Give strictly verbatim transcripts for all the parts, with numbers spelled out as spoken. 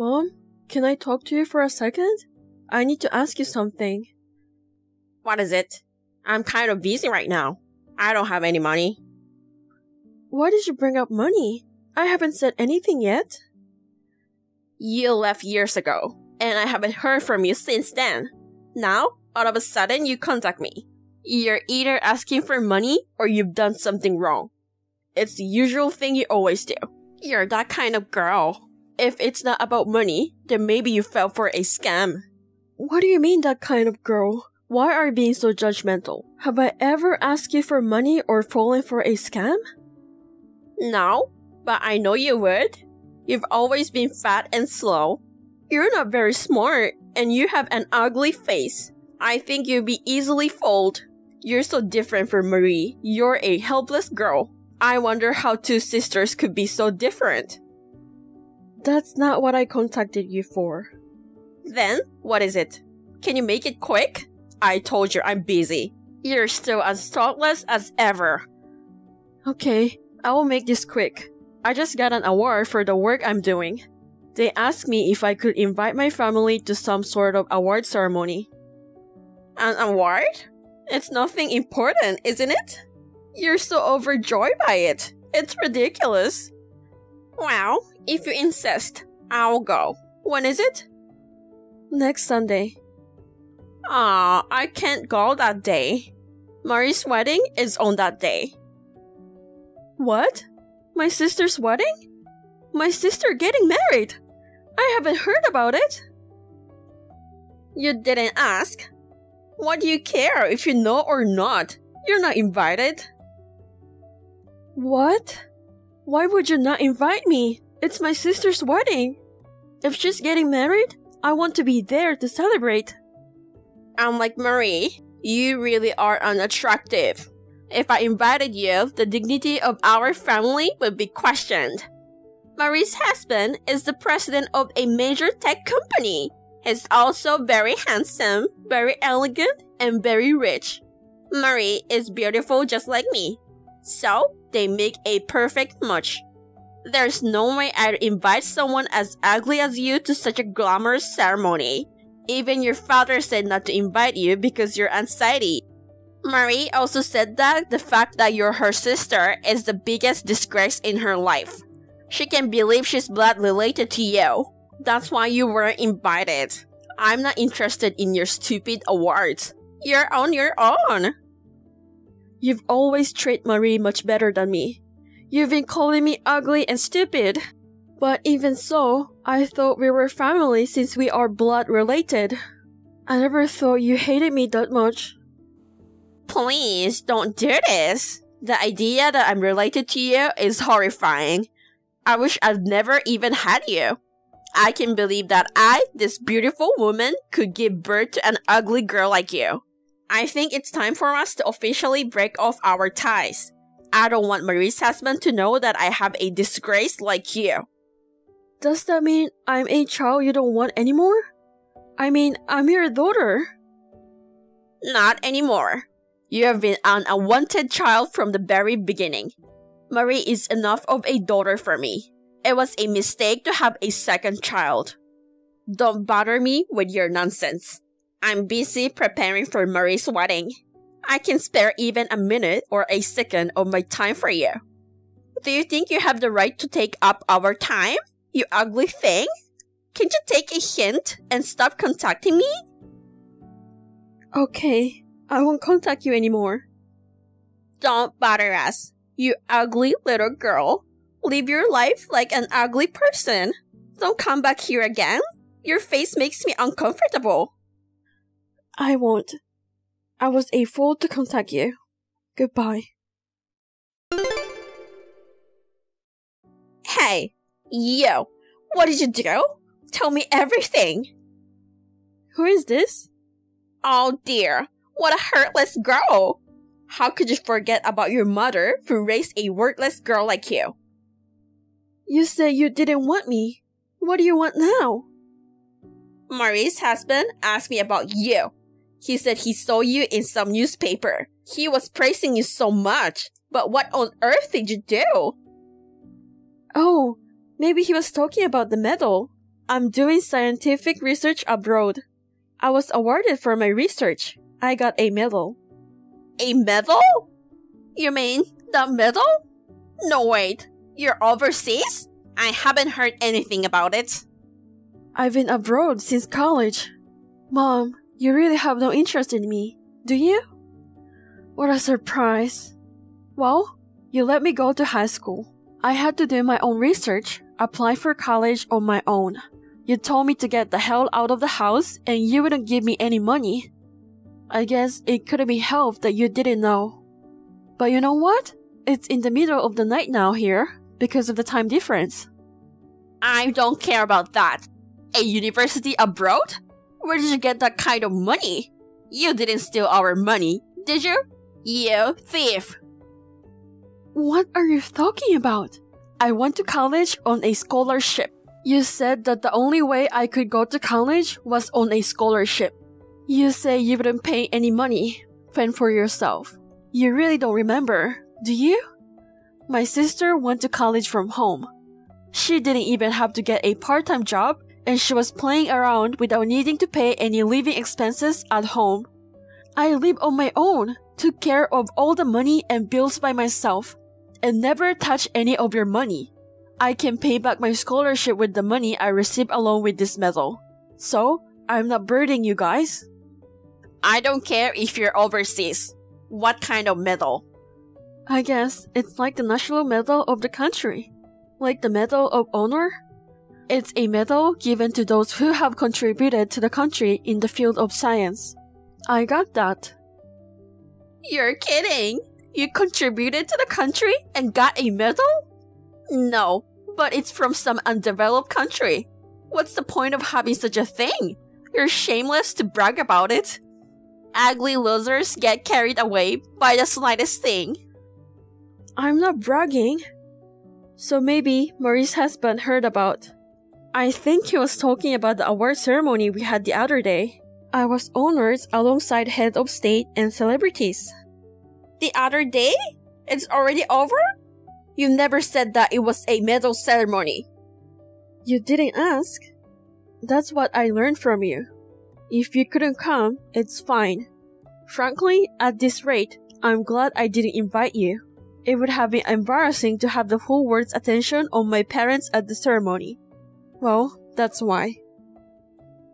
Mom, can I talk to you for a second? I need to ask you something. What is it? I'm kind of busy right now. I don't have any money. Why did you bring up money? I haven't said anything yet. You left years ago, and I haven't heard from you since then. Now, all of a sudden, you contact me. You're either asking for money or you've done something wrong. It's the usual thing you always do. You're that kind of girl. If it's not about money, then maybe you fell for a scam. What do you mean, that kind of girl? Why are you being so judgmental? Have I ever asked you for money or fallen for a scam? No, but I know you would. You've always been fat and slow. You're not very smart, and you have an ugly face. I think you'd be easily fooled. You're so different from Marie. You're a helpless girl. I wonder how two sisters could be so different. That's not what I contacted you for. Then, what is it? Can you make it quick? I told you I'm busy. You're still as thoughtless as ever. Okay, I will make this quick. I just got an award for the work I'm doing. They asked me if I could invite my family to some sort of award ceremony. An award? It's nothing important, isn't it? You're so overjoyed by it. It's ridiculous. Well, if you insist, I'll go. When is it? Next Sunday. Aw, I can't go that day. Marie's wedding is on that day. What? My sister's wedding? My sister getting married? I haven't heard about it. You didn't ask. What do you care if you know or not? You're not invited. What? Why would you not invite me? It's my sister's wedding. If she's getting married, I want to be there to celebrate. Unlike Marie, you really are unattractive. If I invited you, the dignity of our family would be questioned. Marie's husband is the president of a major tech company. He's also very handsome, very elegant, and very rich. Marie is beautiful just like me. So, they make a perfect match. There's no way I'd invite someone as ugly as you to such a glamorous ceremony. Even your father said not to invite you because you're untidy. Marie also said that the fact that you're her sister is the biggest disgrace in her life. She can't believe she's blood related to you. That's why you weren't invited. I'm not interested in your stupid awards. You're on your own. You've always treated Marie much better than me. You've been calling me ugly and stupid. But even so, I thought we were family since we are blood related. I never thought you hated me that much. Please, don't do this. The idea that I'm related to you is horrifying. I wish I'd never even had you. I can believe that I, this beautiful woman, could give birth to an ugly girl like you. I think it's time for us to officially break off our ties. I don't want Marie's husband to know that I have a disgrace like you. Does that mean I'm a child you don't want anymore? I mean, I'm your daughter. Not anymore. You have been an unwanted child from the very beginning. Marie is enough of a daughter for me. It was a mistake to have a second child. Don't bother me with your nonsense. I'm busy preparing for Marie's wedding. I can spare even a minute or a second of my time for you. Do you think you have the right to take up our time, you ugly thing? Can't you take a hint and stop contacting me? Okay, I won't contact you anymore. Don't bother us, you ugly little girl. Live your life like an ugly person. Don't come back here again. Your face makes me uncomfortable. I won't. I was a fool to contact you. Goodbye. Hey, yo, what did you do? Tell me everything. Who is this? Oh dear, what a heartless girl. How could you forget about your mother who raised a worthless girl like you? You said you didn't want me. What do you want now? Marie's husband asked me about you. He said he saw you in some newspaper. He was praising you so much. But what on earth did you do? Oh, maybe he was talking about the medal. I'm doing scientific research abroad. I was awarded for my research. I got a medal. A medal? You mean the medal? No, wait. You're overseas? I haven't heard anything about it. I've been abroad since college. Mom, you really have no interest in me, do you? What a surprise. Well, you let me go to high school. I had to do my own research, apply for college on my own. You told me to get the hell out of the house and you wouldn't give me any money. I guess it couldn't be helped that you didn't know. But you know what? It's in the middle of the night now here because of the time difference. I don't care about that. A university abroad? Where did you get that kind of money? You didn't steal our money, did you? You thief! What are you talking about? I went to college on a scholarship. You said that the only way I could go to college was on a scholarship. You say you wouldn't pay any money. Fend for yourself. You really don't remember, do you? My sister went to college from home. She didn't even have to get a part-time job and she was playing around without needing to pay any living expenses at home. I live on my own, took care of all the money and bills by myself, and never touch any of your money. I can pay back my scholarship with the money I receive along with this medal. So, I'm not burdening you guys. I don't care if you're overseas. What kind of medal? I guess it's like the national medal of the country. Like the Medal of Honor? It's a medal given to those who have contributed to the country in the field of science. I got that. You're kidding! You contributed to the country and got a medal? No, but it's from some undeveloped country. What's the point of having such a thing? You're shameless to brag about it. Ugly losers get carried away by the slightest thing. I'm not bragging. So maybe Marie's husband heard about. I think he was talking about the award ceremony we had the other day. I was honored alongside heads of state and celebrities. The other day? It's already over? You never said that it was a medal ceremony. You didn't ask. That's what I learned from you. If you couldn't come, it's fine. Frankly, at this rate, I'm glad I didn't invite you. It would have been embarrassing to have the whole world's attention on my parents at the ceremony. Well, that's why.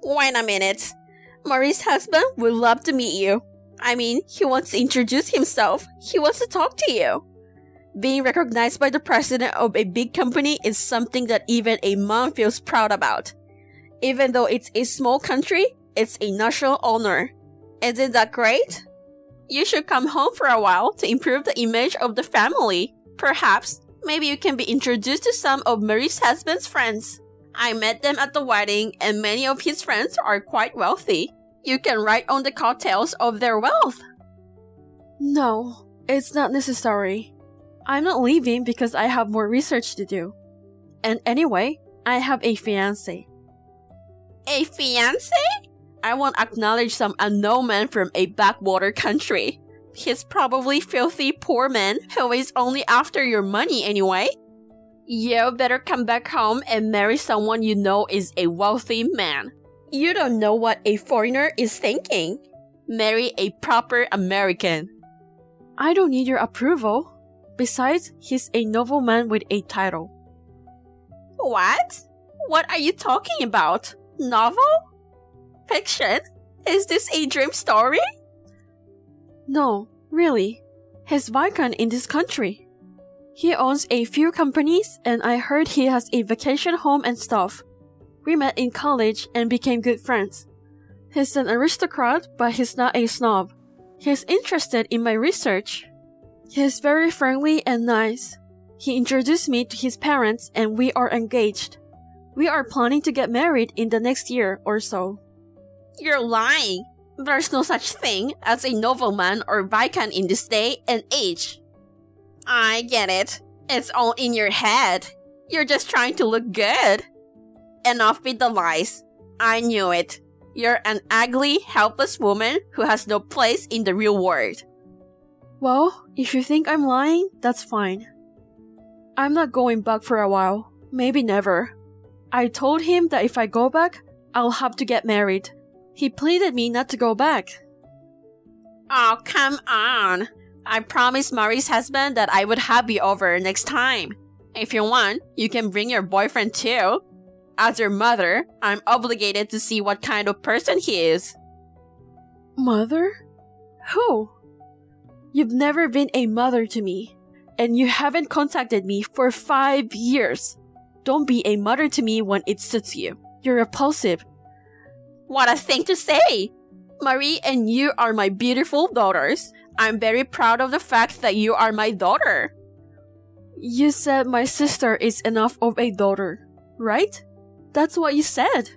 Wait a minute. Marie's husband would love to meet you. I mean, he wants to introduce himself. He wants to talk to you. Being recognized by the president of a big company is something that even a mom feels proud about. Even though it's a small country, it's a national honor. Isn't that great? You should come home for a while to improve the image of the family. Perhaps, maybe you can be introduced to some of Marie's husband's friends. I met them at the wedding and many of his friends are quite wealthy. You can ride on the coattails of their wealth. No, it's not necessary. I'm not leaving because I have more research to do. And anyway, I have a fiancé. A fiancé? I won't acknowledge some unknown man from a backwater country. He's probably filthy poor man who is only after your money anyway. You better come back home and marry someone you know is a wealthy man. You don't know what a foreigner is thinking. Marry a proper American. I don't need your approval. Besides, he's a nobleman with a title. What? What are you talking about? Novel? Fiction? Is this a dream story? No, really. He's Viscount in this country. He owns a few companies and I heard he has a vacation home and stuff. We met in college and became good friends. He's an aristocrat, but he's not a snob. He's interested in my research. He's very friendly and nice. He introduced me to his parents and we are engaged. We are planning to get married in the next year or so. You're lying. There's no such thing as a nobleman or viscount in this day and age. I get it. It's all in your head. You're just trying to look good. Enough with the lies. I knew it. You're an ugly, helpless woman who has no place in the real world. Well, if you think I'm lying, that's fine. I'm not going back for a while. Maybe never. I told him that if I go back, I'll have to get married. He pleaded me not to go back. Oh, come on. I promised Mari's husband that I would have you over next time. If you want, you can bring your boyfriend too. As your mother, I'm obligated to see what kind of person he is. Mother? Who? You've never been a mother to me, and you haven't contacted me for five years. Don't be a mother to me when it suits you. You're repulsive. What a thing to say! Marie and you are my beautiful daughters. I'm very proud of the fact that you are my daughter. You said my sister is enough of a daughter, right? That's what you said.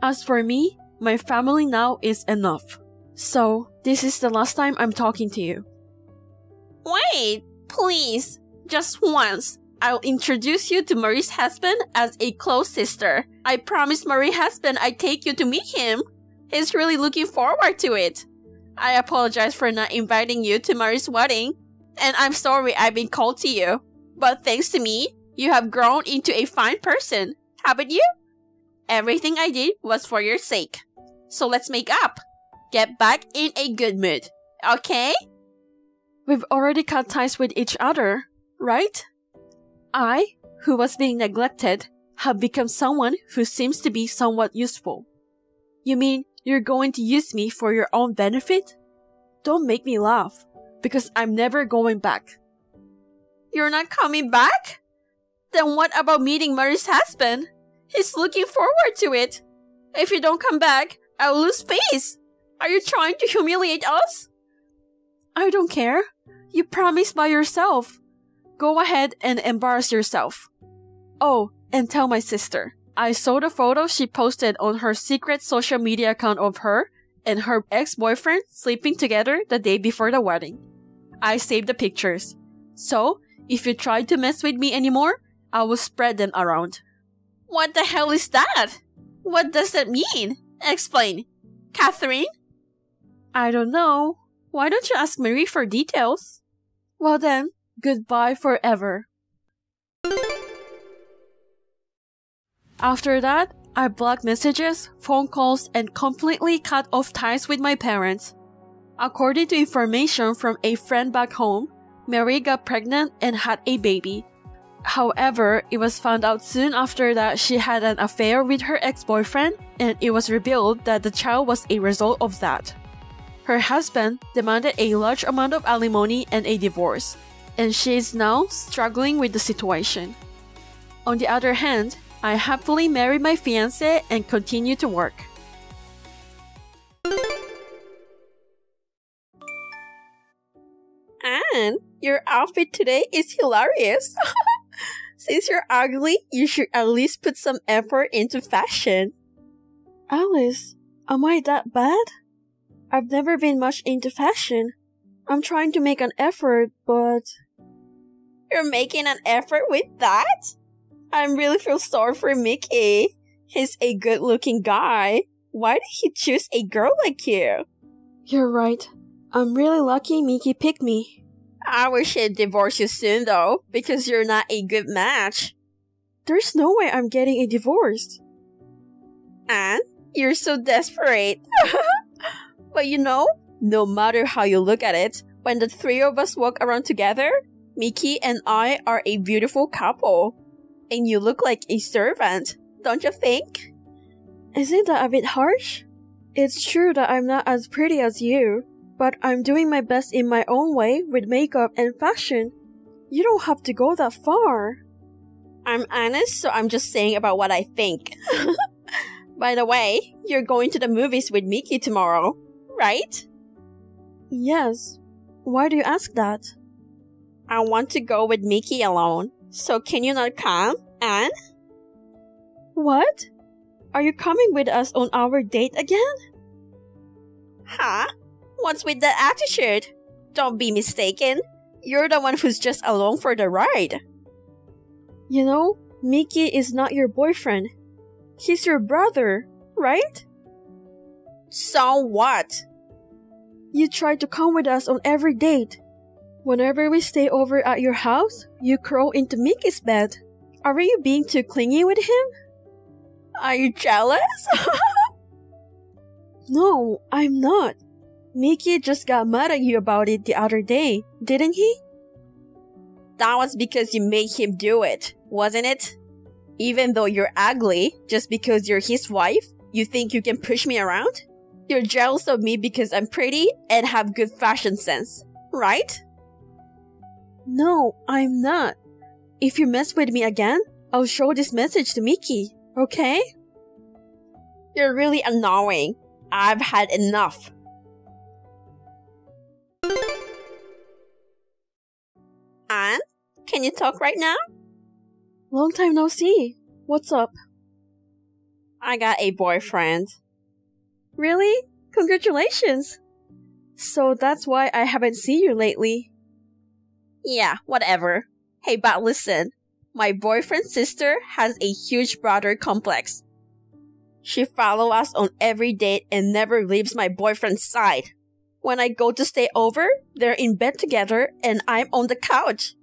As for me, my family now is enough. So, this is the last time I'm talking to you. Wait, please, just once. I'll introduce you to Marie's husband as a close sister. I promised Marie's husband I'd take you to meet him. He's really looking forward to it. I apologize for not inviting you to Marie's wedding, and I'm sorry I've been cold to you. But thanks to me, you have grown into a fine person, haven't you? Everything I did was for your sake. So let's make up. Get back in a good mood, okay? We've already cut ties with each other, right? I, who was being neglected, have become someone who seems to be somewhat useful. You mean you're going to use me for your own benefit? Don't make me laugh, because I'm never going back. You're not coming back? Then what about meeting Marie's husband? He's looking forward to it. If you don't come back, I'll lose face. Are you trying to humiliate us? I don't care. You promised by yourself. Go ahead and embarrass yourself. Oh, and tell my sister. I saw the photo she posted on her secret social media account of her and her ex-boyfriend sleeping together the day before the wedding. I saved the pictures. So, if you try to mess with me anymore, I will spread them around. What the hell is that? What does that mean? Explain. Catherine? I don't know. Why don't you ask Marie for details? Well then, goodbye forever. After that, I blocked messages, phone calls, and completely cut off ties with my parents. According to information from a friend back home, Marie got pregnant and had a baby. However, it was found out soon after that she had an affair with her ex-boyfriend, and it was revealed that the child was a result of that. Her husband demanded a large amount of alimony and a divorce, and she is now struggling with the situation. On the other hand, I happily married my fiancé and continue to work. Anne, your outfit today is hilarious. Since you're ugly, you should at least put some effort into fashion. Alice, am I that bad? I've never been much into fashion. I'm trying to make an effort, but... You're making an effort with that? I really feel sorry for Mickey. He's a good-looking guy. Why did he choose a girl like you? You're right. I'm really lucky Mickey picked me. I wish he'd divorce you soon, though, because you're not a good match. There's no way I'm getting a divorce. Anne, you're so desperate. But you know, no matter how you look at it, when the three of us walk around together, Mickey and I are a beautiful couple. And you look like a servant, don't you think? Isn't that a bit harsh? It's true that I'm not as pretty as you, but I'm doing my best in my own way with makeup and fashion. You don't have to go that far. I'm honest, so I'm just saying about what I think. By the way, you're going to the movies with Mickey tomorrow, right? Yes. Why do you ask that? I want to go with Mickey alone. So can you not come, Anne? What? Are you coming with us on our date again? Huh? What's with that attitude? Don't be mistaken. You're the one who's just along for the ride. You know, Mickey is not your boyfriend. He's your brother, right? So what? You try to come with us on every date. Whenever we stay over at your house, you crawl into Mickey's bed. Are you being too clingy with him? Are you jealous? No, I'm not. Mickey just got mad at you about it the other day, didn't he? That was because you made him do it, wasn't it? Even though you're ugly, just because you're his wife, you think you can push me around? You're jealous of me because I'm pretty and have good fashion sense, right? No, I'm not. If you mess with me again, I'll show this message to Mickey, okay? You're really annoying. I've had enough. Anne, can you talk right now? Long time no see. What's up? I got a boyfriend. Really? Congratulations! So that's why I haven't seen you lately. Yeah, whatever. Hey, but listen. My boyfriend's sister has a huge brother complex. She follows us on every date and never leaves my boyfriend's side. When I go to stay over, they're in bed together and I'm on the couch.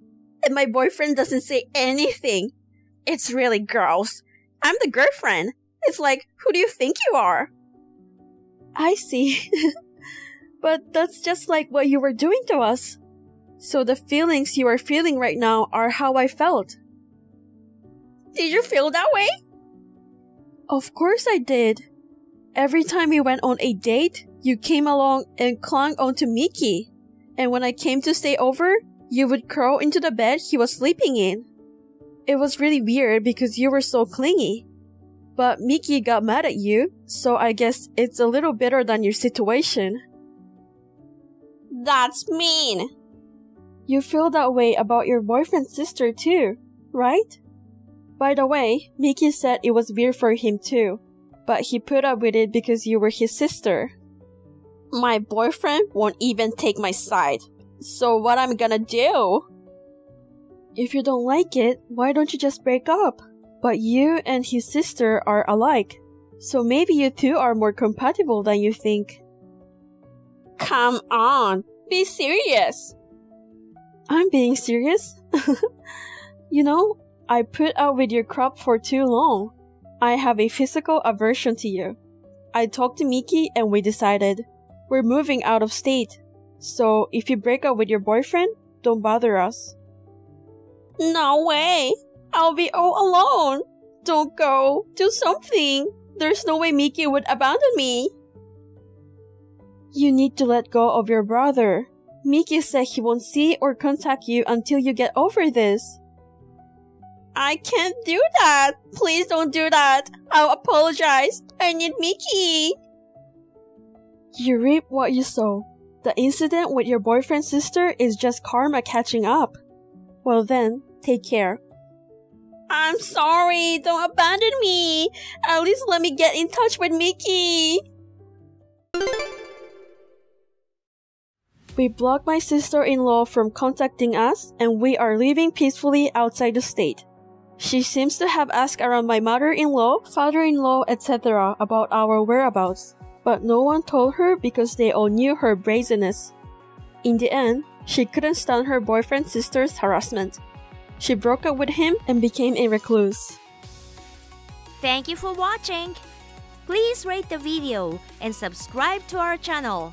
And my boyfriend doesn't say anything. It's really gross. I'm the girlfriend. It's like, who do you think you are? I see. But that's just like what you were doing to us. So the feelings you are feeling right now are how I felt. Did you feel that way? Of course I did. Every time we went on a date, you came along and clung onto Mickey. And when I came to stay over, you would curl into the bed he was sleeping in. It was really weird because you were so clingy. But Mickey got mad at you, so I guess it's a little better than your situation. That's mean. You feel that way about your boyfriend's sister too, right? By the way, Mickey said it was weird for him too, but he put up with it because you were his sister. My boyfriend won't even take my side, so what am I gonna do? If you don't like it, why don't you just break up? But you and his sister are alike, so maybe you two are more compatible than you think. Come on, be serious! I'm being serious? You know, I put up with your crap for too long. I have a physical aversion to you. I talked to Mickey and we decided, we're moving out of state, so if you break up with your boyfriend, don't bother us. No way! I'll be all alone. Don't go. Do something. There's no way Mickey would abandon me. You need to let go of your brother. Mickey said he won't see or contact you until you get over this. I can't do that. Please don't do that. I'll apologize. I need Mickey. You reap what you sow. The incident with your boyfriend's sister is just karma catching up. Well then, take care. I'm sorry, don't abandon me. At least let me get in touch with Mickey. We blocked my sister-in-law from contacting us and we are living peacefully outside the state. She seems to have asked around my mother-in-law, father-in-law, et cetera about our whereabouts, but no one told her because they all knew her brazenness. In the end, she couldn't stand her boyfriend's sister's harassment. She broke up with him and became a recluse. Thank you for watching. Please rate the video and subscribe to our channel.